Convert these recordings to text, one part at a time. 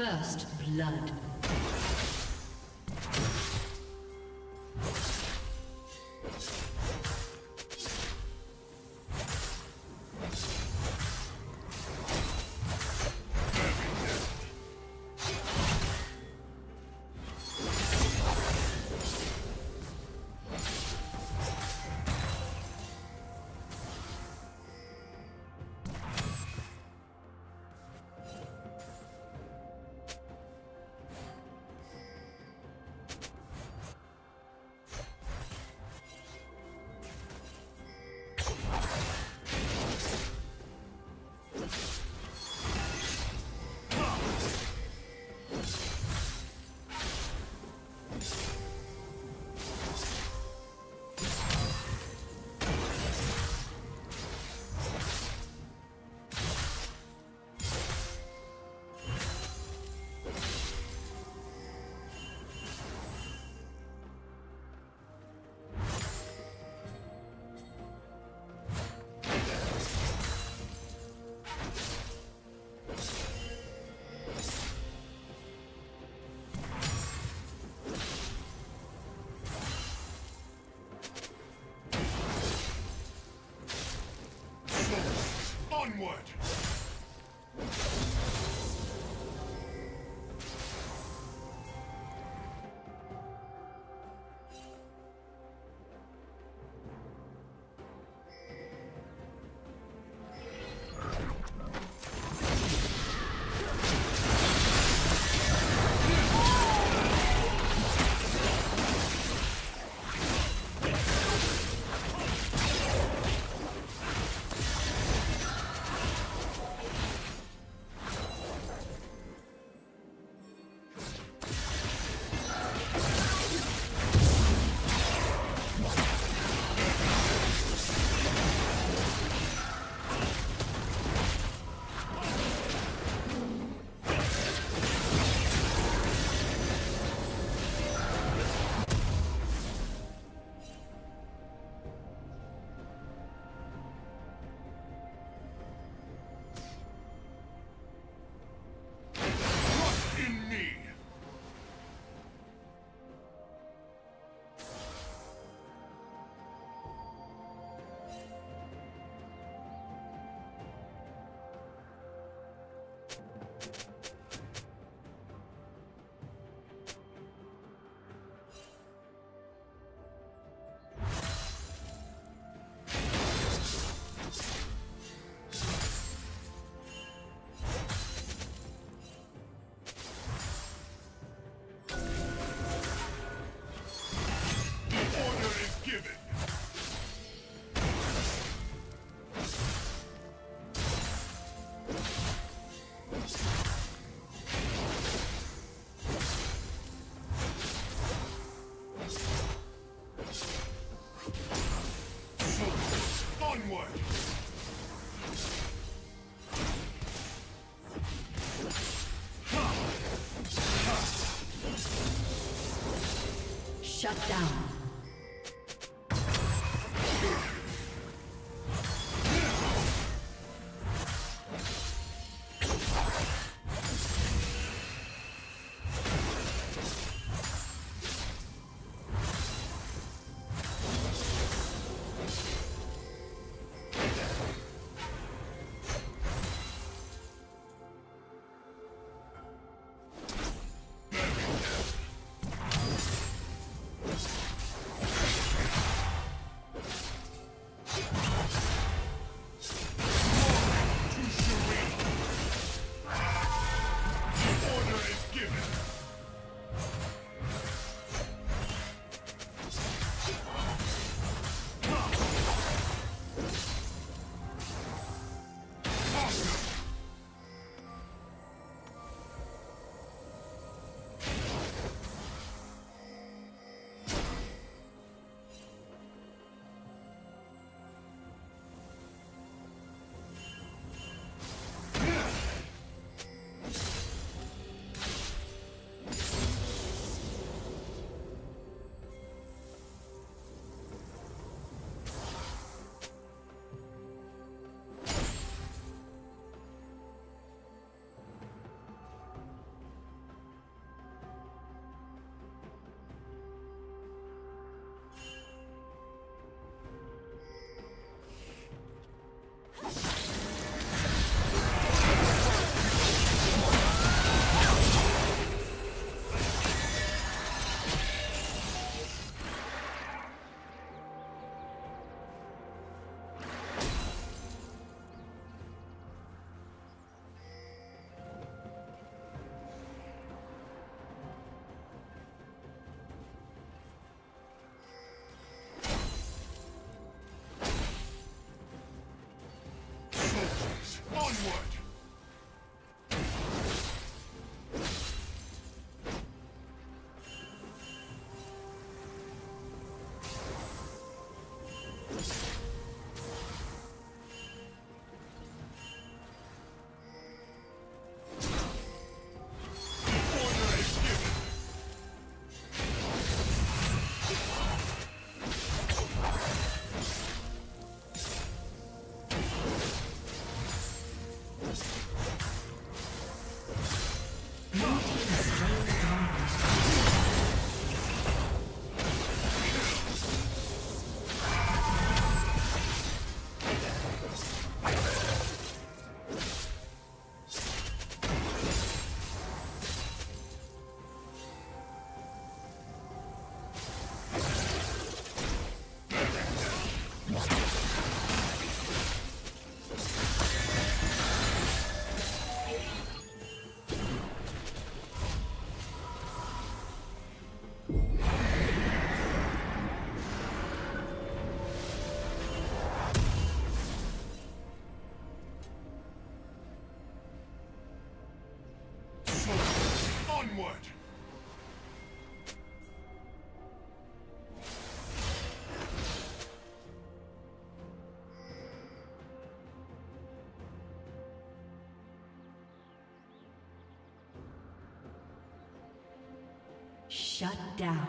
First blood. Onward! Shut down. Useless! Onward! Shut down.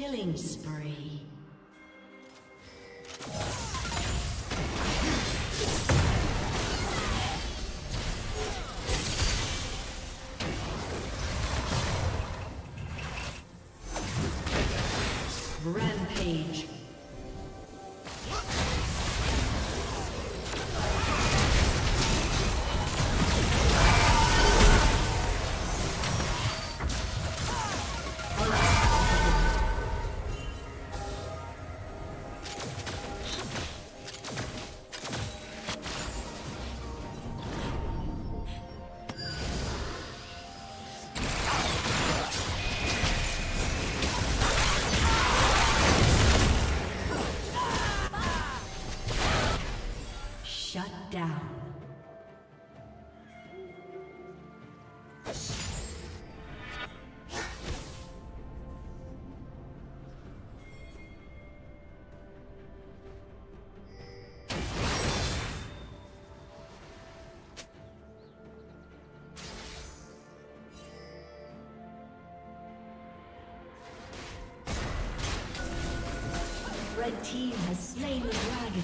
Killing spree. Rampage. The team has slain the dragon.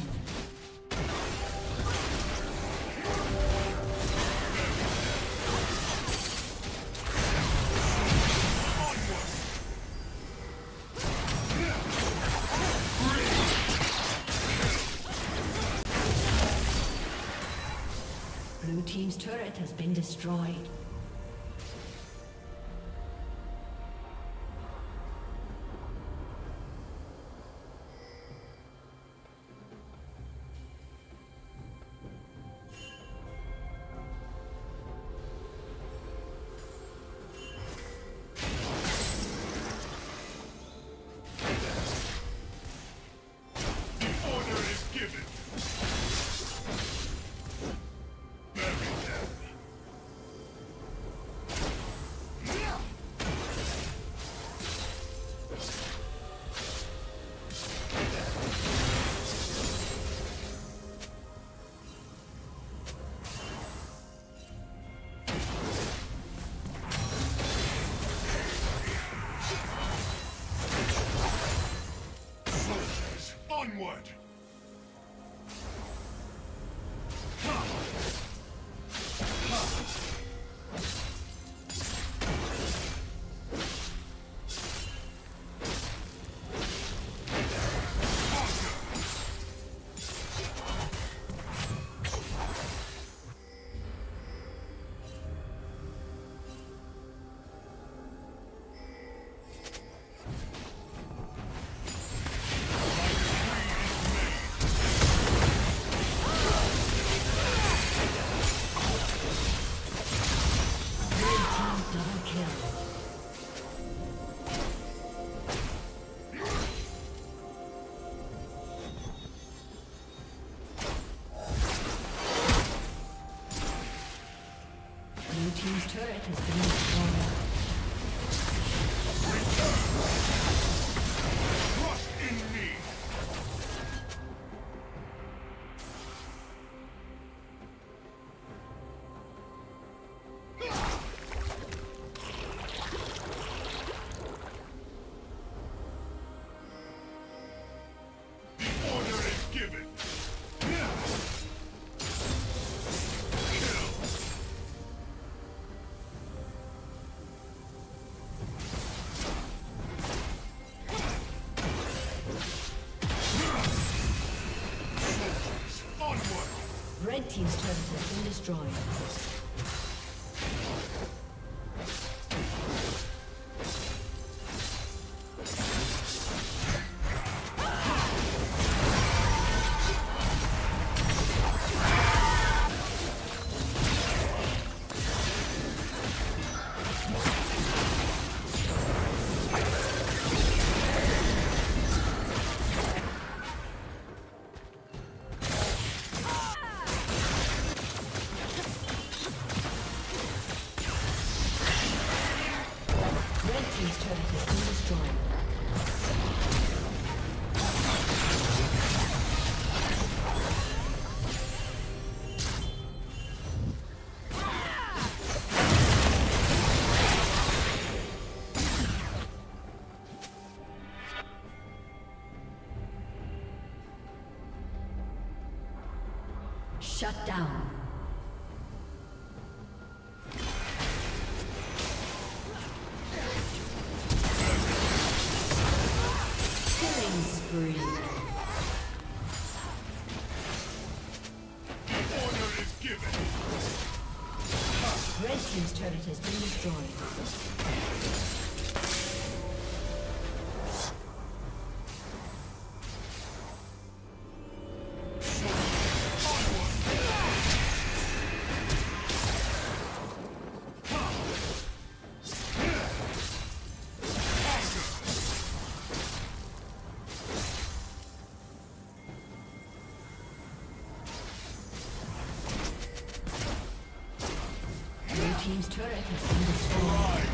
Blue team's turret has been destroyed. Onward! Red team's turret has been destroyed. Shut down. Killing spree. Red team's turret has been destroyed. Team's turret has been destroyed.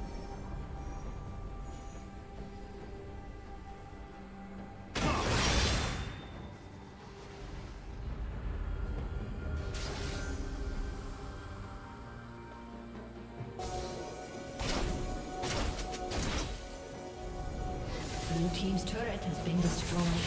Blue team's turret has been destroyed.